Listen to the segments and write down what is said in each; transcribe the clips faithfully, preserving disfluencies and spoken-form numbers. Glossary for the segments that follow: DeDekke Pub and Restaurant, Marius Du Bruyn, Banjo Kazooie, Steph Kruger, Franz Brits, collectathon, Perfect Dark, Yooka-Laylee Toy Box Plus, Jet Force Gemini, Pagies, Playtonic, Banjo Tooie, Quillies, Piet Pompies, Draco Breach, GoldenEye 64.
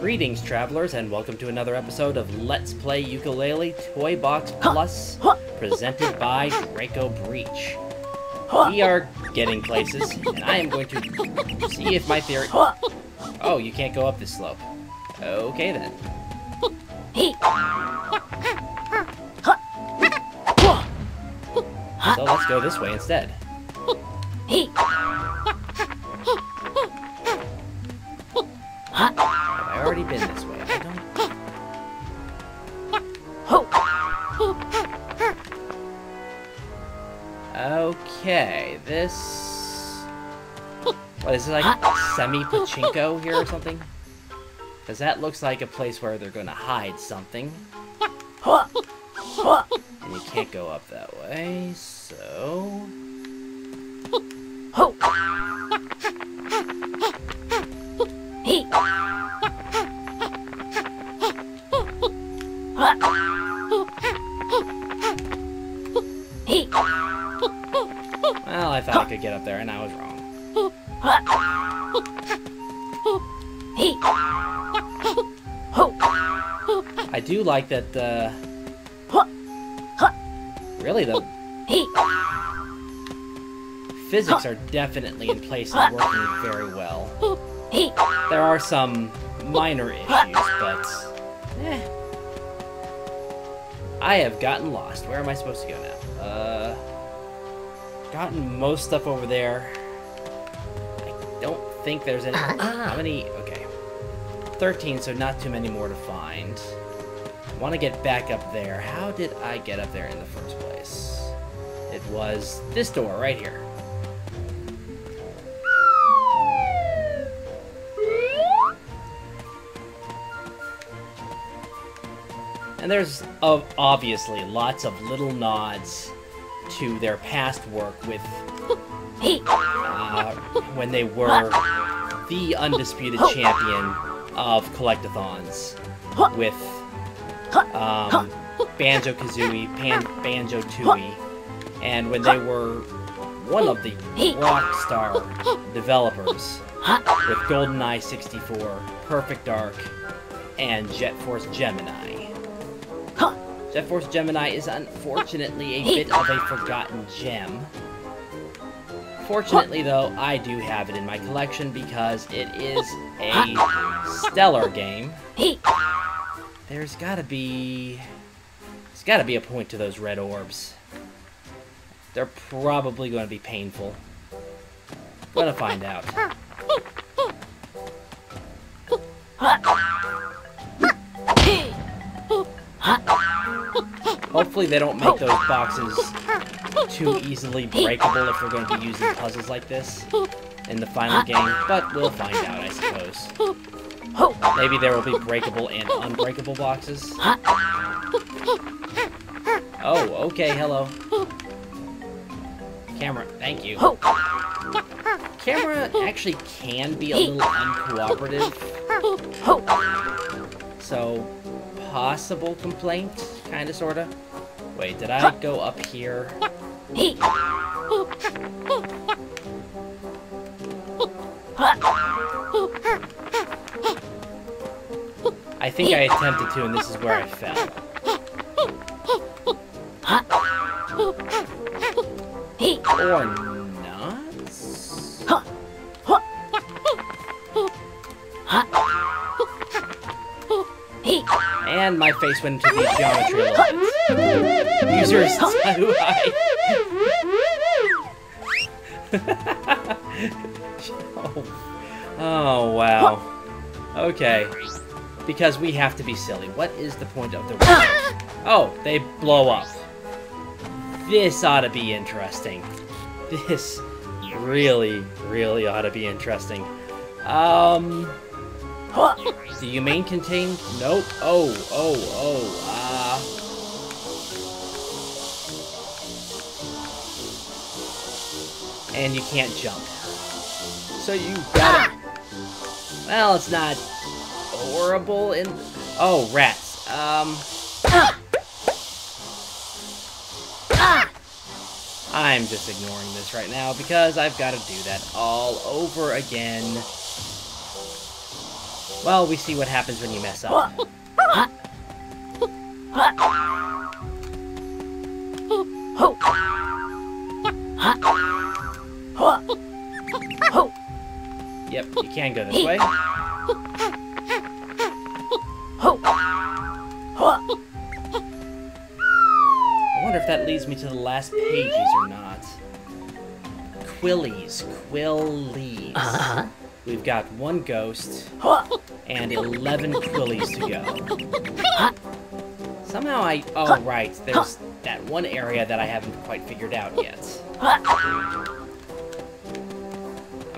Greetings, travelers, and welcome to another episode of Let's Play Yooka-Laylee Toy Box Plus, presented by Draco Breach. We are getting places, and I am going to see if my theory... Oh, you can't go up this slope. Okay, then. So let's go this way instead. Already been this way. I don't... Okay, this... What, is it like semi-pachinko here or something? Because that looks like a place where they're gonna hide something. And you can't go up that way, so... Well, I thought I could get up there, and I was wrong. I do like that, uh... really, the physics are definitely in place and working very well. There are some minor issues, but... Eh. I have gotten lost. Where am I supposed to go now? Uh... Gotten most stuff over there. I don't think there's any... How many... Okay. thirteen, so not too many more to find. I want to get back up there. How did I get up there in the first place? It was this door right here. And there's uh, obviously lots of little nods to their past work with uh, when they were the undisputed champion of collectathons with um, Banjo Kazooie, Pan Banjo Tooie, and when they were one of the rockstar developers with GoldenEye sixty-four, Perfect Dark, and Jet Force Gemini. Jet Force Gemini is unfortunately a bit of a forgotten gem. Fortunately, though, I do have it in my collection because it is a stellar game. There's gotta be... There's gotta be a point to those red orbs. They're probably gonna be painful. Gonna find out. Hopefully they don't make those boxes too easily breakable if we're going to be using puzzles like this in the final game, but we'll find out, I suppose. Maybe there will be breakable and unbreakable boxes. Oh, okay, hello. Camera, thank you. Camera actually can be a little uncooperative, so possible complaint. Kinda, sorta. Wait, did I go up here? I think I attempted to, and this is where I fell. Or not? And my face went into the geometry a lot. Users too high. oh. oh, wow. Okay. Because we have to be silly. What is the point of the... Oh, they blow up. This ought to be interesting. This really, really ought to be interesting. Um... The humane contained? Nope. Oh, oh, oh, ah. Uh... And you can't jump. So you gotta... Well, it's not horrible in... Oh, rats. Um... I'm just ignoring this right now because I've got to do that all over again. Well, we see what happens when you mess up. Yep, you can go this way. I wonder if that leads me to the last Pagies or not. Quillies. Quillies. Uh-huh. We've got one ghost and eleven Quillies to go. Somehow I... Oh, right. There's that one area that I haven't quite figured out yet. I'm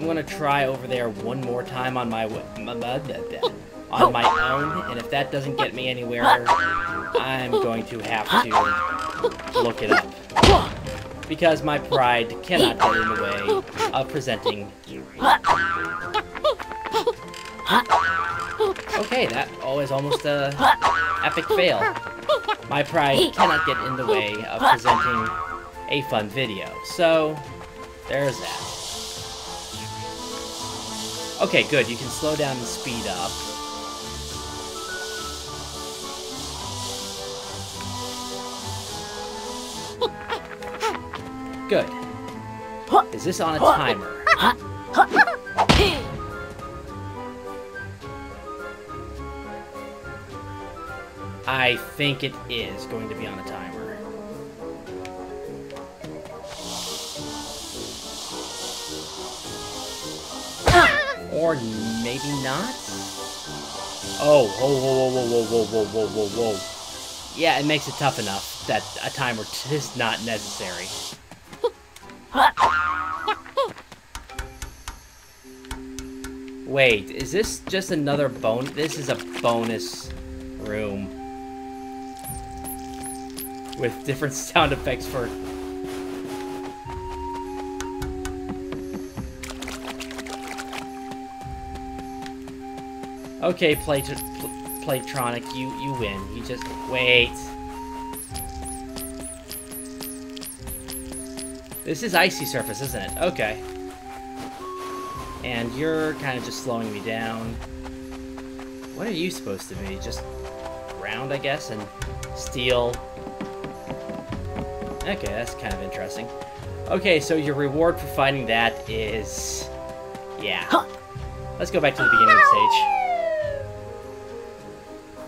going to try over there one more time on my, on my own, and if that doesn't get me anywhere, I'm going to have to look it up. Because my pride cannot get in the way of presenting you. Okay, that was almost an epic fail. My pride cannot get in the way of presenting a fun video. So, there's that. Okay, good. You can slow down and speed up. Good. Is this on a timer? I think it is going to be on a timer. Or maybe not? Oh, whoa, whoa, whoa, whoa, whoa, whoa, whoa, whoa, whoa. Yeah, it makes it tough enough that a timer is not necessary. Wait, is this just another bon- this is a bonus room. With different sound effects for- Okay, Play- Playtonic, you- you win. You just- wait. This is icy surface, isn't it? Okay. And you're kind of just slowing me down. What are you supposed to be? Just round, I guess, and steel. Okay, that's kind of interesting. Okay, so your reward for finding that is... yeah. Let's go back to the beginning of the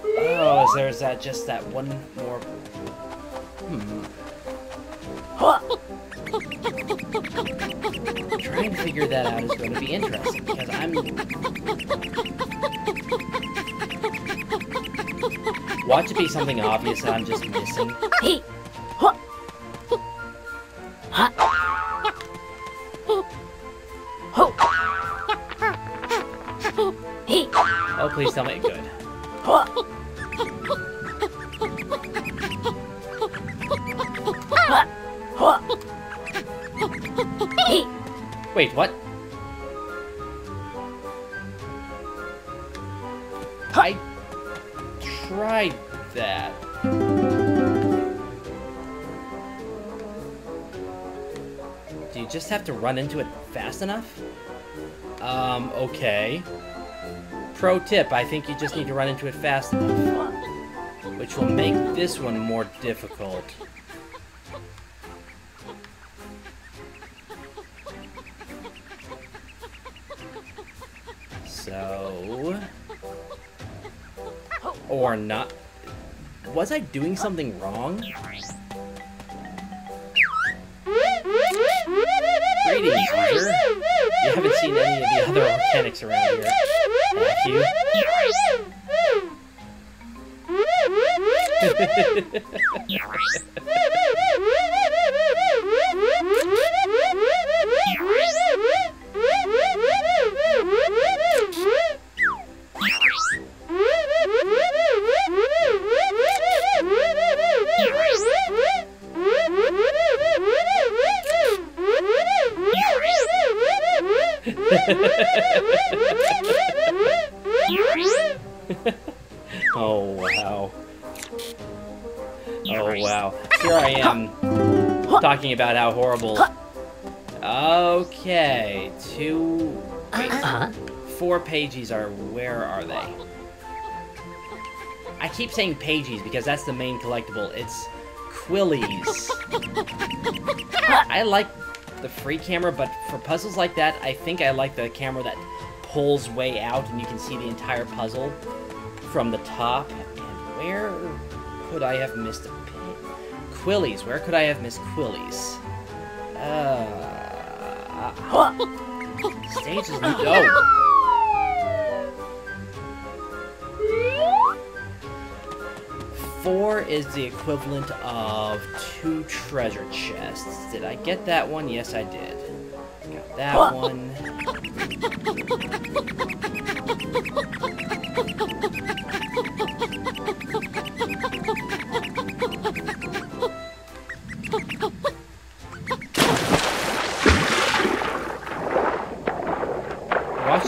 stage. Oh, so there's that, just that one more... Hmm. Trying to figure that out is going to be interesting, because I'm... Watch it be something obvious that I'm just missing. Oh, please tell me it's good. Wait, what? I tried that. Do you just have to run into it fast enough? Um, okay. Pro tip, I think you just need to run into it fast enough. Which will make this one more difficult. So... or not... Was I doing something wrong? Greetings, user. You haven't seen any of the other mechanics around here, have you? Oh, wow. Oh, wow. Here I am, talking about how horrible... Okay, two... Wait, four Pagies are... Where are they? I keep saying Pagies because that's the main collectible. It's Quillies. I like the free camera, but for puzzles like that, I think I like the camera that pulls way out and you can see the entire puzzle from the top. And where could I have missed a pig? Quillies. Where could I have missed Quillies? Uh... Stage is no. Oh. Four is the equivalent of two treasure chests. Did I get that one? Yes, I did. Got that one.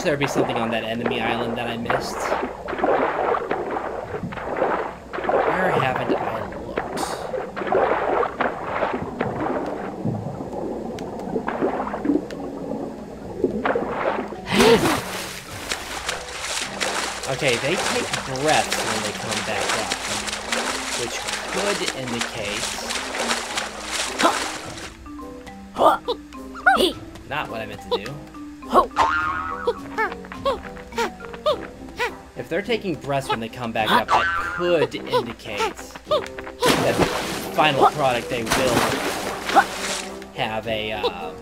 There'd be something on that enemy island that I missed. Where haven't I looked? Okay, they take breaths when they come back up, which could indicate... Not what I meant to do. If they're taking breaths when they come back up, that could indicate that the final product they will have a uh,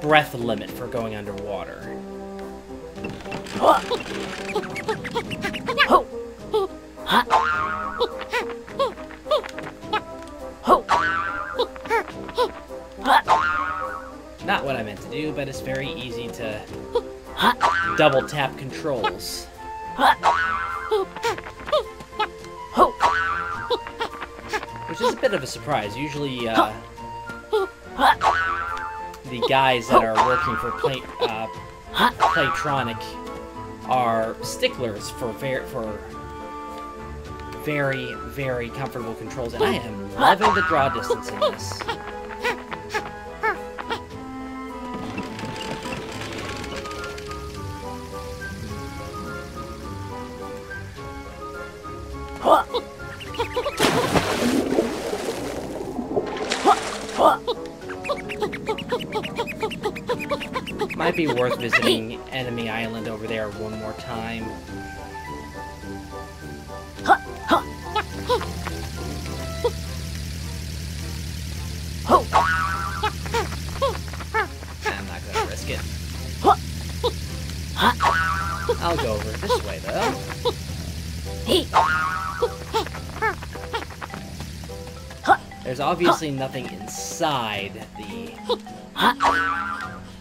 breath limit for going underwater. Not what I meant to do, but it's very easy to... Double tap controls. Which is a bit of a surprise. Usually, uh, the guys that are working for Play, uh, Playtonic are sticklers for very, for very, very comfortable controls. And I am loving the draw distance in this. Might be worth visiting Enemy Island over there one more time. I'm not gonna risk it. I'll go over this way though. There's obviously nothing inside the...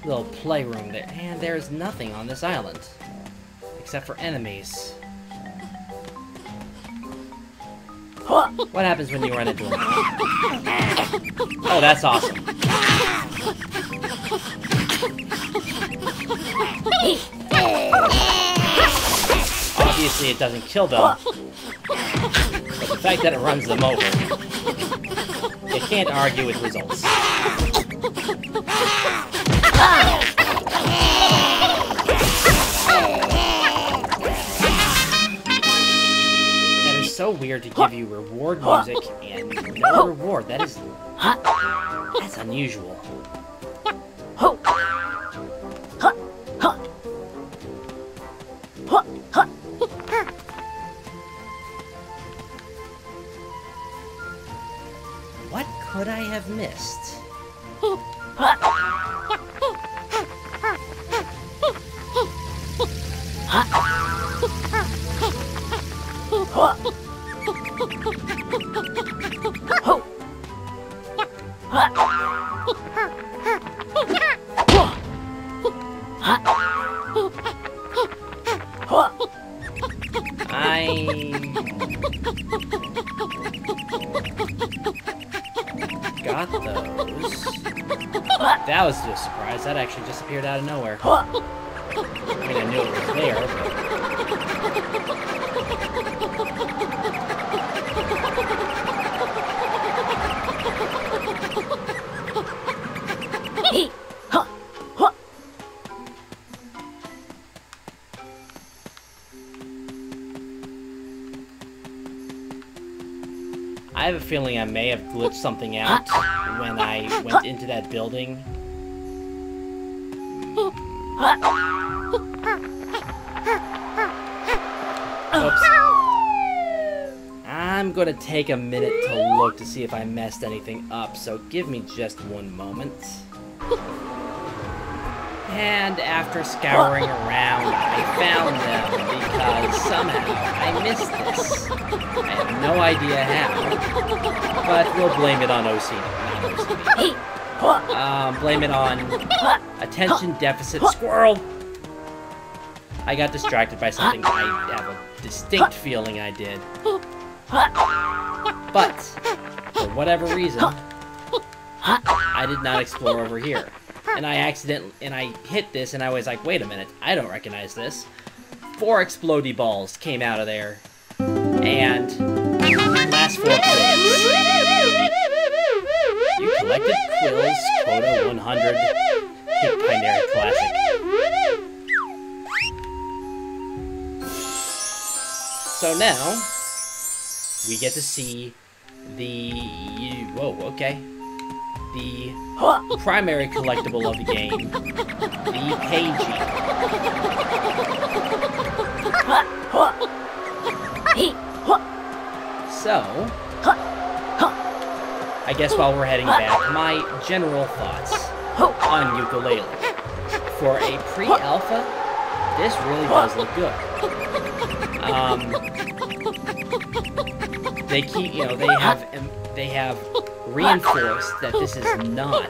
little playroom there, and there's nothing on this island except for enemies. What happens when you run into them? Oh, that's awesome. Obviously, it doesn't kill them, but the fact that it runs them over, you can't argue with results. That is so weird to give you reward music and no reward. That is... That's unusual. What could I have missed? That was just a surprise. That actually just appeared out of nowhere. I mean, I knew it was there, but... I have a feeling I may have glitched something out when I went into that building. Oops. I'm gonna take a minute to look to see if I messed anything up, so give me just one moment. And after scouring around, I found them because somehow I missed this. I have no idea how, but we'll blame it on O C D. Not O C D. Um, blame it on attention deficit squirrel. I got distracted by something I have a distinct feeling I did. But, for whatever reason, I did not explore over here. And I accidentally, and I hit this, and I was like, wait a minute, I don't recognize this. Four explodey balls came out of there. And last four quills. You collected quills, quota one hundred, hit Pioneer Classic. So now, we get to see the, whoa, okay. The primary collectible of the game, the Pagies. So, I guess while we're heading back, my general thoughts on Yooka-Laylee. For a pre-alpha, this really does look good. Um, they keep, you know, they have, they have. reinforced that this is not,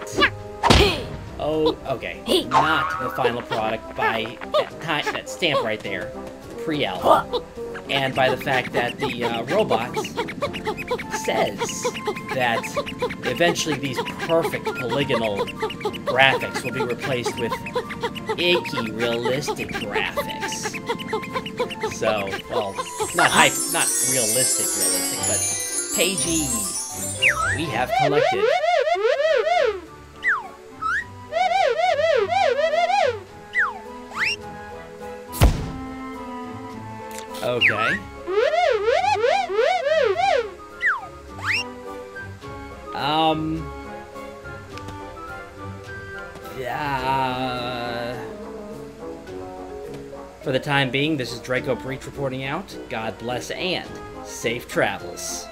oh, okay, not the final product by that, that stamp right there, pre-alpha, and by the fact that the uh, robot says that eventually these perfect polygonal graphics will be replaced with icky realistic graphics. So, well, not hype, not realistic realistic, but Pagies. We have collected. Okay. Um. Yeah. For the time being, this is Draco Breach reporting out. God bless and safe travels.